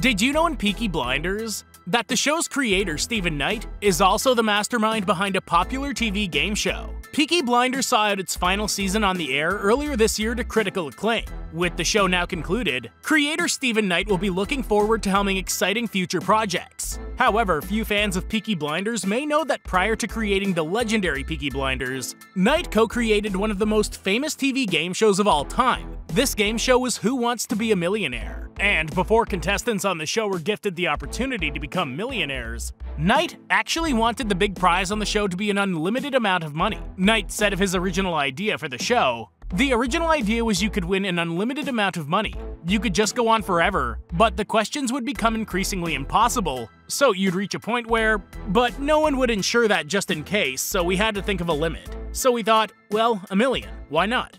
Did you know in Peaky Blinders that the show's creator, Steven Knight, is also the mastermind behind a popular TV game show? Peaky Blinders saw out its final season on the air earlier this year to critical acclaim. With the show now concluded, creator Steven Knight will be looking forward to helming exciting future projects. However, few fans of Peaky Blinders may know that prior to creating the legendary Peaky Blinders, Knight co-created one of the most famous TV game shows of all time. This game show was Who Wants to Be a Millionaire? And before contestants on the show were gifted the opportunity to become millionaires, Knight actually wanted the big prize on the show to be an unlimited amount of money. Knight said of his original idea for the show, "The original idea was you could win an unlimited amount of money. You could just go on forever, but the questions would become increasingly impossible, so you'd reach a point where, but no one would ensure that just in case, so we had to think of a limit. So we thought, well, a million, why not?"